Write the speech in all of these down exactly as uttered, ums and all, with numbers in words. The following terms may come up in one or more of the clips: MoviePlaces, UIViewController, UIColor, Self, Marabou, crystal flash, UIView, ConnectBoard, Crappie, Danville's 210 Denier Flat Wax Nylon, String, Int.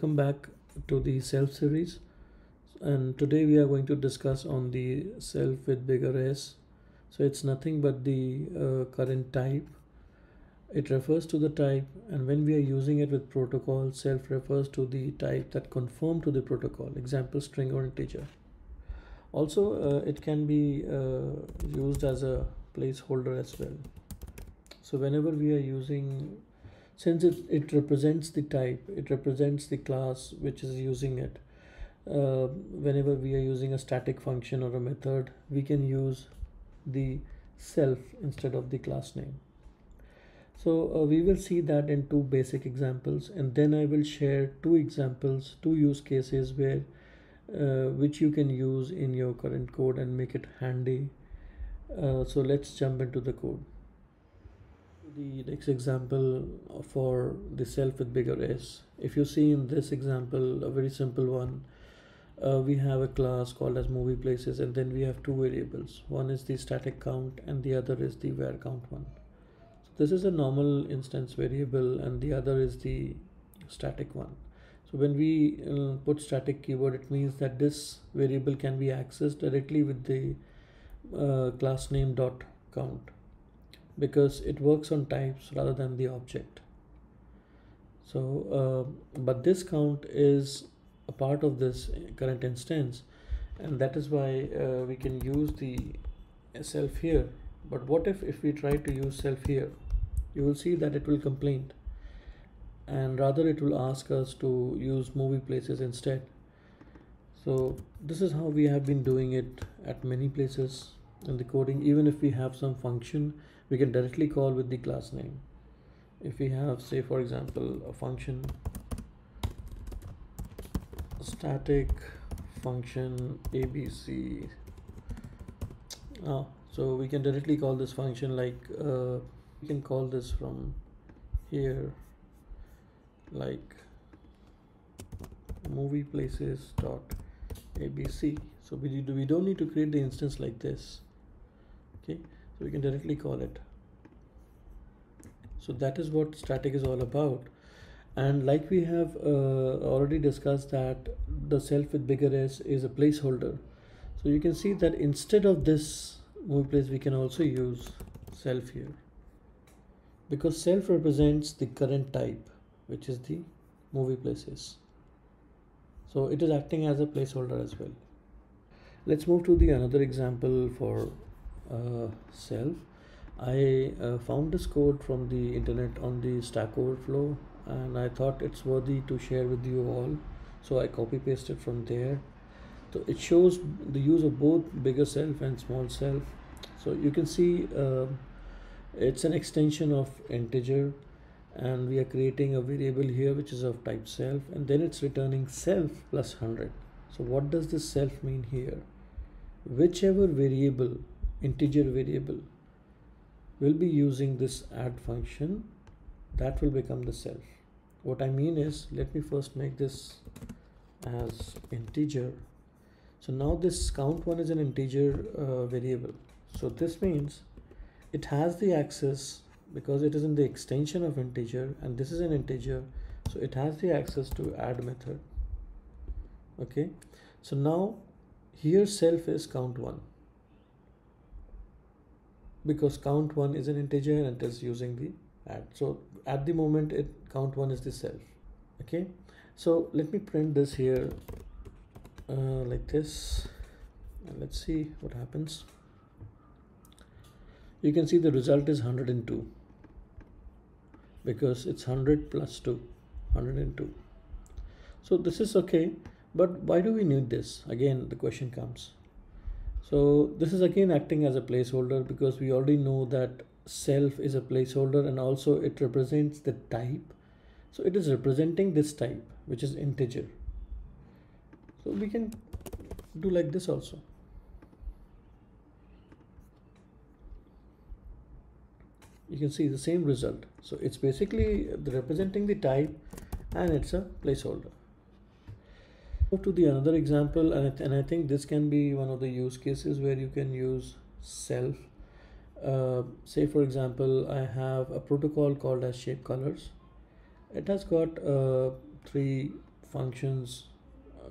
welcome back to the Self series, and today we are going to discuss on the self with bigger S. So it's nothing but the uh, current type. It refers to the type, and when we are using it with protocol, self refers to the type that conform to the protocol, example string or integer. Also uh, it can be uh, used as a placeholder as well. So whenever we are using, since it, it represents the type, it represents the class which is using it. Uh, whenever we are using a static function or a method, we can use the self instead of the class name. So uh, we will see that in two basic examples, and then I will share two examples, two use cases where uh, which you can use in your current code and make it handy. Uh, so let's jump into the code. The next example for the self with bigger S. If you see in this example, a very simple one, uh, we have a class called as MoviePlaces, and then we have two variables. One is the static count and the other is the var count one. So this is a normal instance variable and the other is the static one. So when we uh, put static keyword, it means that this variable can be accessed directly with the uh, class name dot count, because it works on types rather than the object. So, uh, but this count is a part of this current instance, and that is why uh, we can use the self here. But what if, if we try to use self here? You will see that it will complain, and rather it will ask us to use MoviePlaces instead. So this is how we have been doing it at many places in the coding. Even if we have some function, we can directly call with the class name. If we have, say for example, a function, static function abc, ah, so we can directly call this function like uh, we can call this from here like MoviePlaces dot abc. So we do we don't need to create the instance like this. Okay, so we can directly call it. So that is what static is all about. And like we have uh, already discussed, that the self with bigger S is a placeholder. So you can see that instead of this MoviePlace, we can also use self here, because self represents the current type, which is the MoviePlaces. So it is acting as a placeholder as well. Let's move to the another example for Uh, self. I uh, found this code from the internet on the Stack Overflow, and I thought it's worthy to share with you all, so I copy pasted from there. So it shows the use of both bigger self and small self. So you can see uh, it's an extension of integer, and we are creating a variable here which is of type self, and then it's returning self plus one hundred. So what does this self mean here? Whichever variable, integer variable, will be using this add function, that will become the self. What I mean is, let me first make this as integer. So now this count one is an integer uh, variable. So this means it has the access, because it is in the extension of integer, and this is an integer, so it has the access to add method. Okay, so now here self is count one, because count one is an integer and it is using the add. So at the moment, it count one is the self. Okay, so let me print this here uh, like this, and let's see what happens. You can see the result is one hundred two, because it's one hundred plus two, one hundred two. So this is okay, but why do we need this? Again the question comes. So this is again acting as a placeholder, because we already know that self is a placeholder, and also it represents the type. So it is representing this type, which is integer. So we can do like this also. You can see the same result. So it's basically representing the type, and it's a placeholder. Move to the another example, and I, th and I think this can be one of the use cases where you can use self. Uh, say for example, I have a protocol called as shape colors. It has got uh, three functions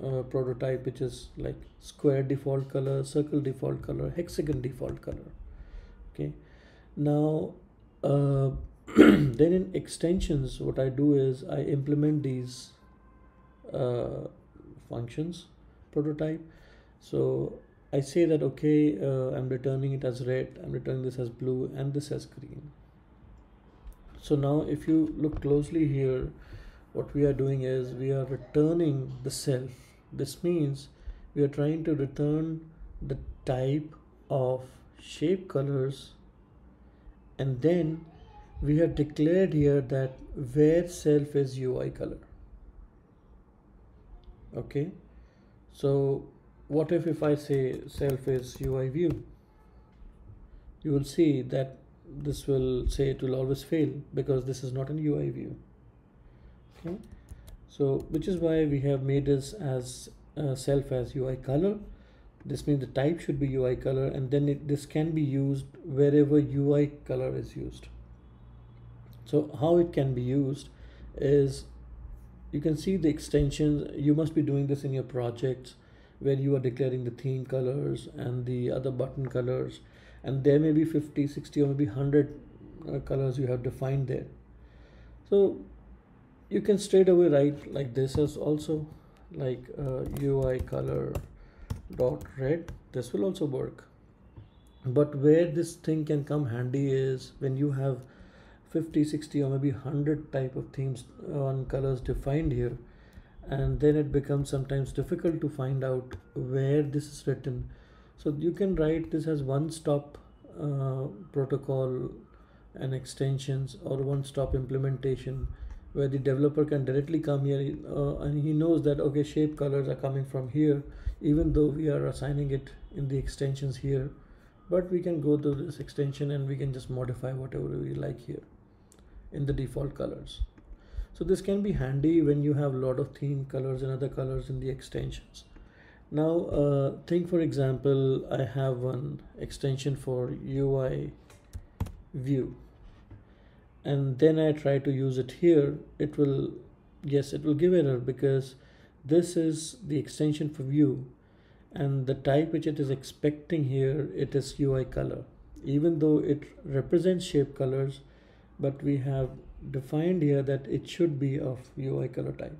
uh, prototype, which is like square default color, circle default color, hexagon default color. Okay, now uh, then in extensions, what I do is I implement these uh, functions prototype. So I say that, okay, uh, I'm returning it as red, I'm returning this as blue, and this as green. So now if you look closely here, what we are doing is we are returning the self. This means we are trying to return the type of shape colors, and then we have declared here that where self is U I color. Okay, so what if if I say self is U I view? You will see that this will say it will always fail because this is not an U I view. Okay, so which is why we have made this as uh, self as U I color. This means the type should be U I color, and then it, this can be used wherever U I color is used. So how it can be used is, you can see the extensions. You must be doing this in your projects where you are declaring the theme colors and the other button colors, and there may be fifty, sixty, or maybe one hundred uh, colors you have defined there. So you can straight away write like this as also, like uh, U I color dot red. This will also work, but where this thing can come handy is when you have fifty, sixty, or maybe one hundred type of themes on colors defined here, and then it becomes sometimes difficult to find out where this is written. So you can write this as one stop uh, protocol and extensions, or one stop implementation, where the developer can directly come here uh, and he knows that, okay, shape colors are coming from here, even though we are assigning it in the extensions here, but we can go to this extension and we can just modify whatever we like here in the default colors. So this can be handy when you have a lot of theme colors and other colors in the extensions. Now uh, think, for example, I have one extension for U I view, and then I try to use it here. It will, yes, it will give error because this is the extension for view, and the type which it is expecting here, it is U I color, even though it represents shape colors, but we have defined here that it should be of U I color type.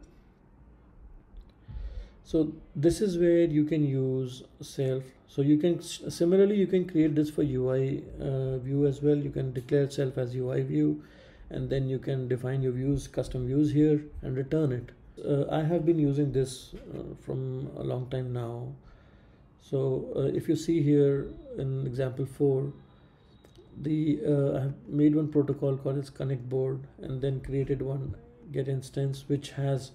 So this is where you can use self. So you can similarly, you can create this for U I uh, view as well. You can declare self as U I view, and then you can define your views, custom views here, and return it. Uh, I have been using this uh, from a long time now. So uh, if you see here in example four, the uh, I have made one protocol called as ConnectBoard, and then created one get instance which has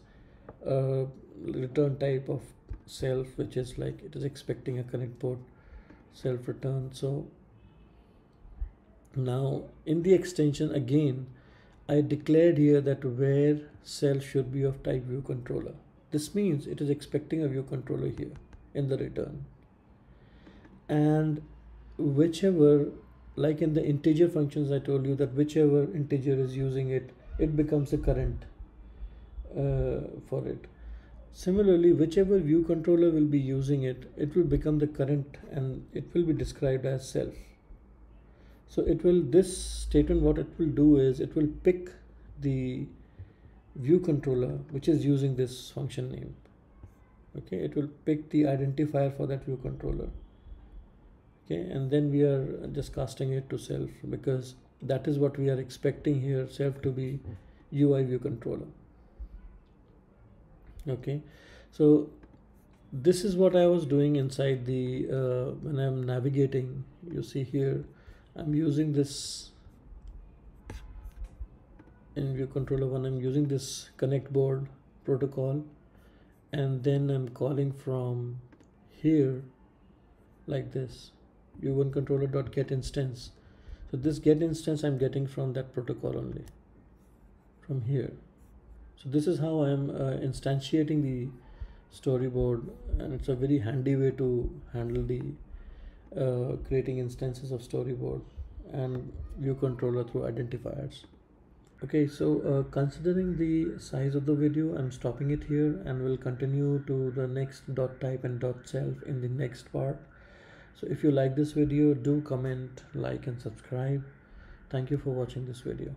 a return type of self, which is like it is expecting a ConnectBoard self return. So now in the extension again, I declared here that where self should be of type view controller. This means it is expecting a view controller here in the return, and whichever, like in the integer functions, I told you that whichever integer is using it, it becomes the current uh, for it. Similarly, whichever view controller will be using it, it will become the current, and it will be described as self. So it will, this statement, what it will do is it will pick the view controller which is using this function name. Okay, it will pick the identifier for that view controller. Okay, and then we are just casting it to self, because that is what we are expecting here, self to be U I view controller. Okay, so this is what I was doing inside the uh, when I'm navigating. You see here, I'm using this in view controller one, I'm using this connect board protocol, and then I'm calling from here like this, u one controller dot get instance. So this get instance I'm getting from that protocol only, from here. So this is how I'm uh, instantiating the storyboard, and it's a very handy way to handle the Uh, creating instances of storyboard and view controller through identifiers. Okay, so uh, considering the size of the video, I'm stopping it here, and we'll continue to the next dot type and dot self in the next part. So if you like this video, do comment, like, and subscribe. Thank you for watching this video.